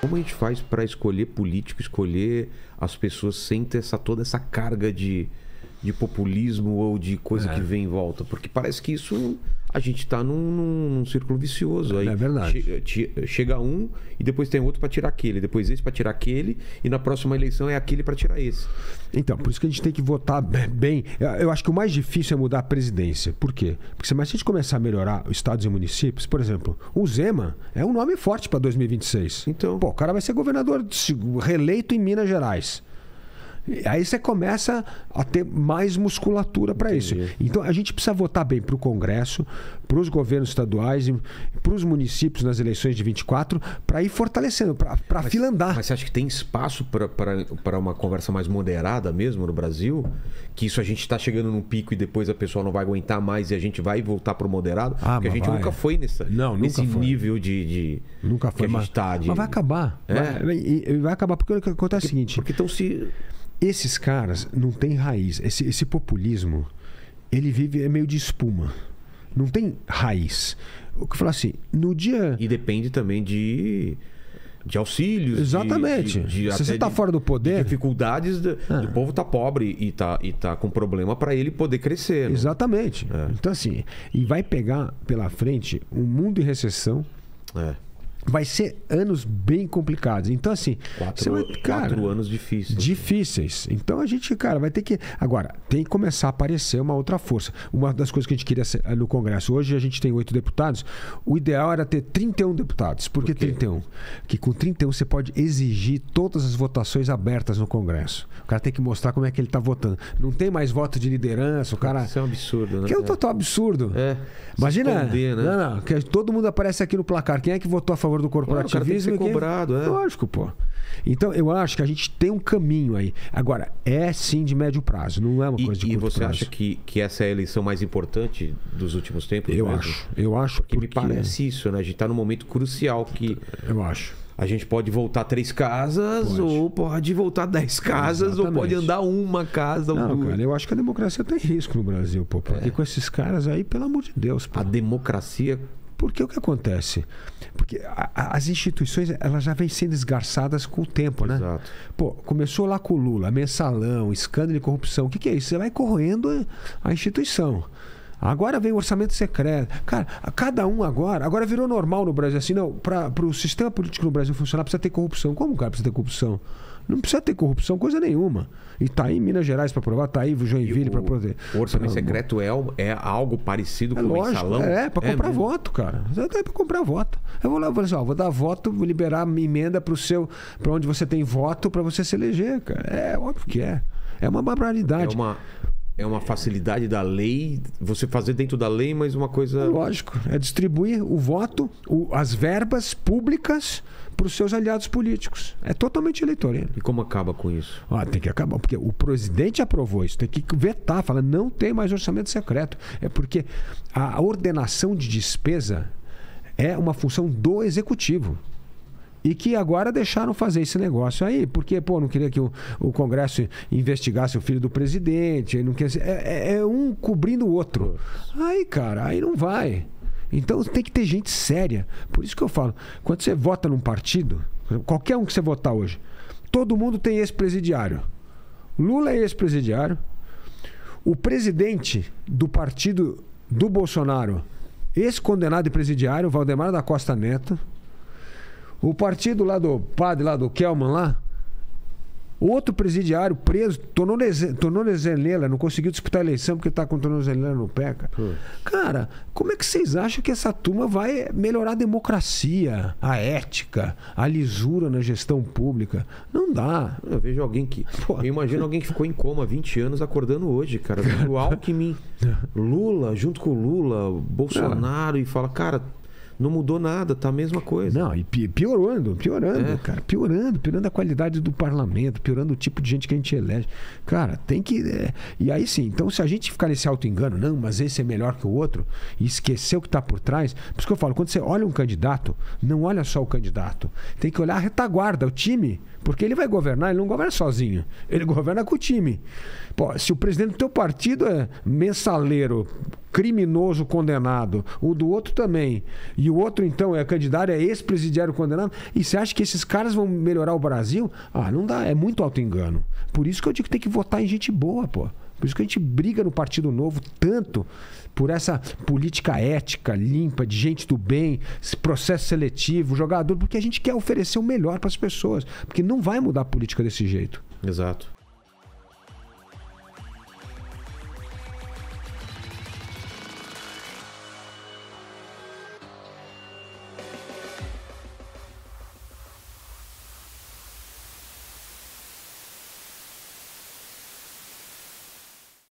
Como a gente faz para escolher político, escolher as pessoas sem ter toda essa carga de populismo ou de coisa que vem em volta? Porque parece que isso... A gente está num círculo vicioso. Aí é verdade. Chega um e depois tem outro para tirar aquele, depois esse para tirar aquele, e na próxima eleição é aquele para tirar esse. Então, por isso que a gente tem que votar bem. Eu acho que o mais difícil é mudar a presidência. Por quê? Porque se a gente começar a melhorar os estados e municípios, por exemplo, o Zema é um nome forte para 2026. Então, pô, o cara vai ser governador reeleito em Minas Gerais. Aí você começa a ter mais musculatura para isso. Então a gente precisa votar bem para o Congresso, para os governos estaduais, para os municípios nas eleições de 24, para ir fortalecendo, para fila andar. Mas você acha que tem espaço para uma conversa mais moderada mesmo no Brasil? Que isso a gente está chegando num pico e depois a pessoa não vai aguentar mais e a gente vai voltar para o moderado? Porque a gente nunca foi nesse nível de... Nunca foi. Mas vai acabar. Vai acabar porque o que acontece é o seguinte... Porque então se... Esses caras não têm raiz. Esse populismo, ele vive meio de espuma. Não tem raiz. O que eu falo assim, no dia... E depende também de auxílios. Exatamente. Se você está fora do poder... Dificuldades do povo tá pobre e tá com problema para ele poder crescer. Né? Exatamente. É. Então assim, e vai pegar pela frente um mundo em recessão... Vai ser anos bem complicados. Então, assim... Quatro anos difíceis. Difíceis. Então, a gente, cara, vai ter que... Agora, tem que começar a aparecer uma outra força. Uma das coisas que a gente queria no Congresso... Hoje a gente tem 8 deputados. O ideal era ter 31 deputados. Por que 31? Porque com 31 você pode exigir todas as votações abertas no Congresso. O cara tem que mostrar como é que ele está votando. Não tem mais voto de liderança, o cara... Isso é um absurdo, né? Que é um total absurdo. Imagina... Se esconder, né? Não. Que todo mundo aparece aqui no placar. Quem é que votou a favor do corporativismo? Claro, o cara tem que ser cobrado, Lógico, pô. Então, eu acho que a gente tem um caminho aí. Agora, é sim de médio prazo, não é uma coisa de curto prazo. E você acha que essa é a eleição mais importante dos últimos tempos? Eu acho. Porque me parece isso, né? A gente está num momento crucial que... Eu acho. A gente pode voltar 3 casas, ou pode voltar 10 casas, ou pode andar uma casa. Cara, eu acho que a democracia tem risco no Brasil, pô. Porque com esses caras aí, pelo amor de Deus, pô. A democracia... Porque o que acontece? Porque as instituições, elas já vêm sendo esgarçadas com o tempo, né? Exato. Pô, começou lá com o Lula, mensalão, escândalo de corrupção. O que é isso? Você vai corroendo a instituição. Agora vem o orçamento secreto. Cara, cada um agora virou normal no Brasil. Assim, não, para o sistema político no Brasil funcionar, precisa ter corrupção. Como, cara, precisa ter corrupção? Não precisa ter corrupção, coisa nenhuma. E tá aí Minas Gerais para provar, tá aí Joinville para provar. O orçamento secreto é algo parecido com o mensalão? É para comprar voto, cara. É para comprar voto. Eu vou lá e vou dizer, ó, vou dar voto, vou liberar uma emenda para onde você tem voto para você se eleger, cara. É óbvio que é. É uma barbaridade. É uma facilidade da lei, você fazer dentro da lei, mas uma coisa... Lógico, é distribuir o voto, as verbas públicas para os seus aliados políticos. É totalmente eleitoreiro. E como acaba com isso? Tem que acabar, porque o presidente aprovou isso, tem que vetar, fala, não tem mais orçamento secreto. É porque a ordenação de despesa é uma função do executivo. E que agora deixaram fazer esse negócio aí, porque, pô, não queria que o Congresso investigasse o filho do presidente, não queria, é um cobrindo o outro. Aí, cara, aí não vai. Então tem que ter gente séria. Por isso que eu falo, quando você vota num partido, qualquer um que você votar hoje, todo mundo tem ex-presidiário. Lula é ex-presidiário. O presidente do partido do Bolsonaro, ex-condenado e presidiário, Valdemar da Costa Neto. O partido lá do padre, lá do Kelman, lá, outro presidiário preso, tornozelela, não conseguiu disputar a eleição porque está com tornozelela no pé, cara. Cara, como é que vocês acham que essa turma vai melhorar a democracia, a ética, a lisura na gestão pública? Não dá. Eu vejo alguém que... Eu imagino alguém que ficou em coma há 20 anos acordando hoje, cara. O Alckmin, Lula, junto com o Lula, Bolsonaro, e fala, cara... Não mudou nada, tá a mesma coisa. Não, e piorando, cara. Piorando a qualidade do parlamento, piorando o tipo de gente que a gente elege. Cara, tem que... E aí sim, então se a gente ficar nesse auto-engano, não, mas esse é melhor que o outro, e esquecer o que tá por trás... Por isso que eu falo, quando você olha um candidato, não olha só o candidato. Tem que olhar a retaguarda, o time, porque ele vai governar, ele não governa sozinho. Ele governa com o time. Pô, se o presidente do teu partido é mensaleiro... criminoso condenado, o do outro também, e o outro então é candidato, é ex-presidiário condenado, e você acha que esses caras vão melhorar o Brasil? Ah, não dá, é muito auto-engano. Por isso que eu digo que tem que votar em gente boa, pô. Por isso que a gente briga no Partido Novo tanto por essa política ética, limpa, de gente do bem, esse processo seletivo, jogador, porque a gente quer oferecer o melhor para as pessoas, porque não vai mudar a política desse jeito. Exato.